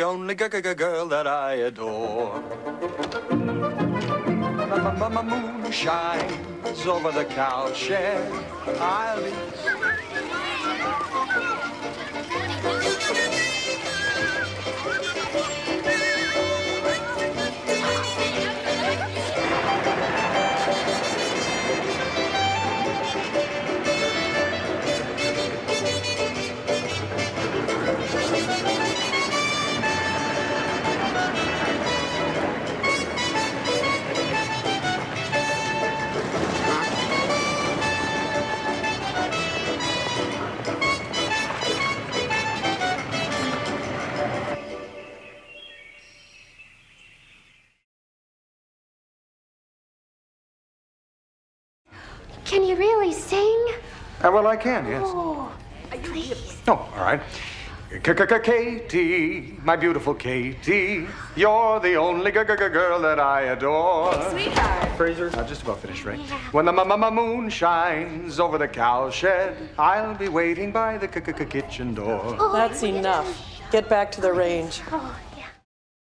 the only girl that I adore. My moon shines over the cowshed aisle. Can you really sing? Well, I can, yes. Oh, please. No, all right. Katie, my beautiful Katie, you're the only girl that I adore. Sweetheart. Fraser, I'm just about finished, right? Yeah. When the moon shines over the cowshed, I'll be waiting by the kitchen door. Oh, that's enough. Get back to the range. Oh.